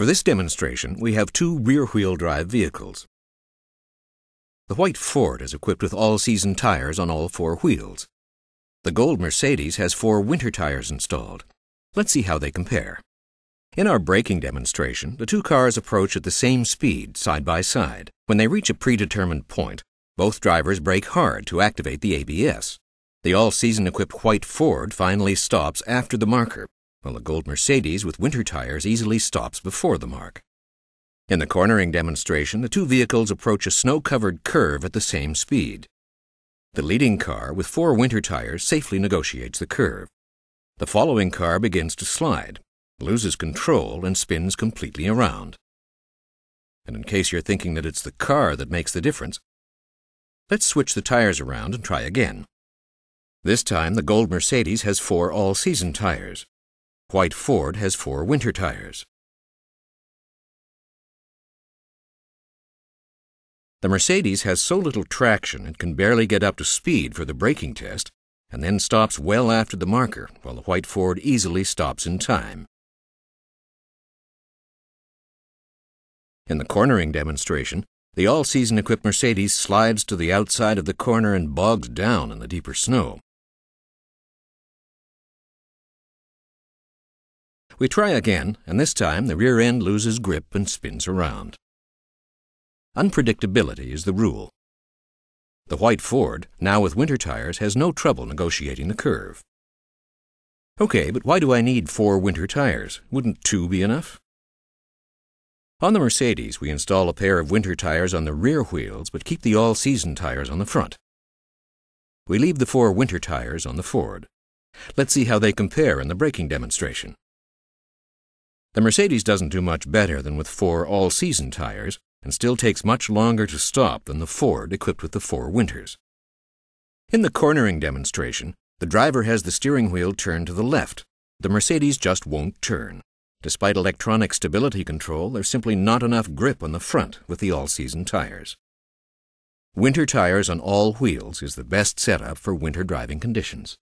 For this demonstration, we have two rear-wheel drive vehicles. The white Ford is equipped with all-season tires on all four wheels. The gold Mercedes has four winter tires installed. Let's see how they compare. In our braking demonstration, the two cars approach at the same speed, side by side. When they reach a predetermined point, both drivers brake hard to activate the ABS. The all-season equipped white Ford finally stops after the marker, while the gold Mercedes with winter tires easily stops before the mark. In the cornering demonstration, the two vehicles approach a snow-covered curve at the same speed. The leading car with four winter tires safely negotiates the curve. The following car begins to slide, loses control, and spins completely around. And in case you're thinking that it's the car that makes the difference, let's switch the tires around and try again. This time, the gold Mercedes has four all-season tires. White Ford has four winter tires. The Mercedes has so little traction it can barely get up to speed for the braking test, and then stops well after the marker, while the white Ford easily stops in time. In the cornering demonstration, the all-season equipped Mercedes slides to the outside of the corner and bogs down in the deeper snow. We try again, and this time the rear end loses grip and spins around. Unpredictability is the rule. The white Ford, now with winter tires, has no trouble negotiating the curve. Okay, but why do I need four winter tires? Wouldn't two be enough? On the Mercedes, we install a pair of winter tires on the rear wheels but keep the all-season tires on the front. We leave the four winter tires on the Ford. Let's see how they compare in the braking demonstration. The Mercedes doesn't do much better than with four all-season tires, and still takes much longer to stop than the Ford equipped with the four winters. In the cornering demonstration, the driver has the steering wheel turned to the left. The Mercedes just won't turn. Despite electronic stability control, there's simply not enough grip on the front with the all-season tires. Winter tires on all wheels is the best setup for winter driving conditions.